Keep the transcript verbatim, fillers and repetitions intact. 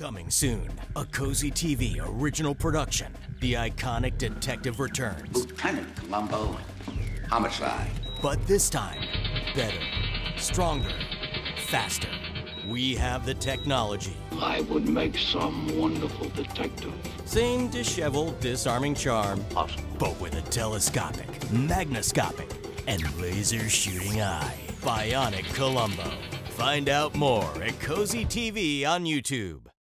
Coming soon, a Cozy T V original production. The iconic detective returns. Lieutenant Columbo, homicide. But this time, better, stronger, faster. We have the technology. I would make some wonderful detective. Same disheveled, disarming charm. Awesome. But with a telescopic, magnoscopic, and laser-shooting eye. Bionic Columbo. Find out more at Cozy T V on YouTube.